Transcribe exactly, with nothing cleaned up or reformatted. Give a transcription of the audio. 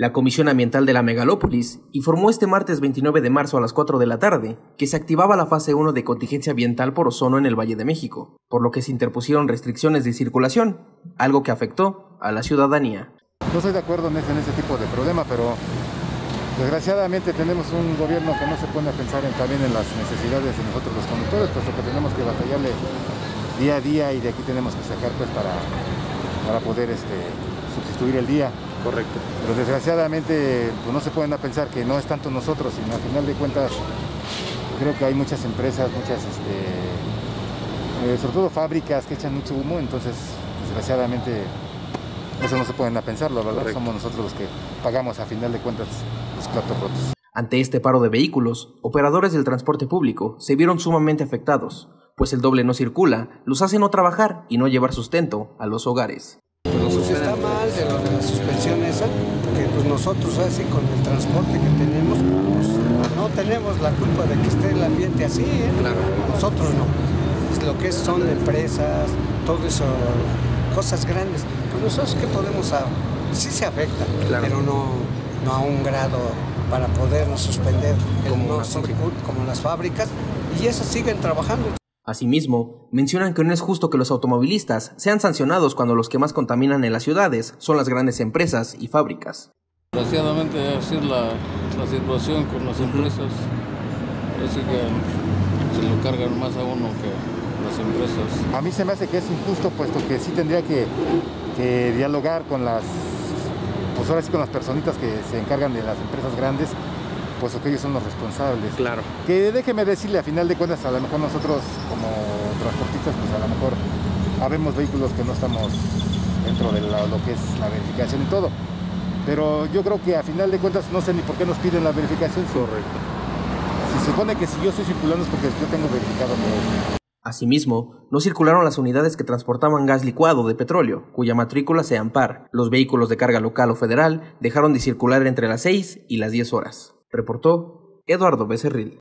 La Comisión Ambiental de la Megalópolis informó este martes veintinueve de marzo a las cuatro de la tarde que se activaba la fase uno de contingencia ambiental por ozono en el Valle de México, por lo que se interpusieron restricciones de circulación, algo que afectó a la ciudadanía. No estoy de acuerdo en ese, en ese tipo de problema, pero desgraciadamente tenemos un gobierno que no se pone a pensar en, también en las necesidades de nosotros los conductores, puesto que tenemos que batallarle día a día y de aquí tenemos que sacar pues para, para poder este, sustituir el día. Correcto. Pero desgraciadamente pues no se pueden a pensar que no es tanto nosotros, sino al final de cuentas creo que hay muchas empresas, muchas, este, eh, sobre todo fábricas que echan mucho humo, entonces desgraciadamente eso no se pueden a pensarlo, ¿verdad? Correcto. Somos nosotros los que pagamos a final de cuentas los platos rotos. Ante este paro de vehículos, operadores del transporte público se vieron sumamente afectados, pues el doble no circula, los hace no trabajar y no llevar sustento a los hogares. Pues está mal de la, de la suspensión esa, que pues nosotros así con el transporte que tenemos, pues no tenemos la culpa de que esté el ambiente así, ¿eh? Claro. Nosotros no. Pues lo que son empresas, todo eso, cosas grandes, pues nosotros que podemos, a, sí se afecta, claro, pero no, no a un grado para podernos suspender el como, no sobre, como las fábricas, y esas siguen trabajando. Asimismo, mencionan que no es justo que los automovilistas sean sancionados cuando los que más contaminan en las ciudades son las grandes empresas y fábricas. Desgraciadamente, así es la, la situación con las empresas. Así que se lo cargan más a uno que las empresas. A mí se me hace que es injusto, puesto que sí tendría que, que dialogar con las, pues ahora sí con las personitas que se encargan de las empresas grandes, pues que ellos son los responsables. Claro. Que déjeme decirle, a final de cuentas, a lo mejor nosotros como transportistas, pues a lo mejor habemos vehículos que no estamos dentro de la, lo que es la verificación y todo. Pero yo creo que a final de cuentas no sé ni por qué nos piden la verificación. Correcto. Se supone que si yo estoy circulando es porque yo tengo verificado mi vehículo. Asimismo, no circularon las unidades que transportaban gas licuado de petróleo, cuya matrícula sea AMPAR. Los vehículos de carga local o federal dejaron de circular entre las seis y las diez horas. Reportó Eduardo Becerril.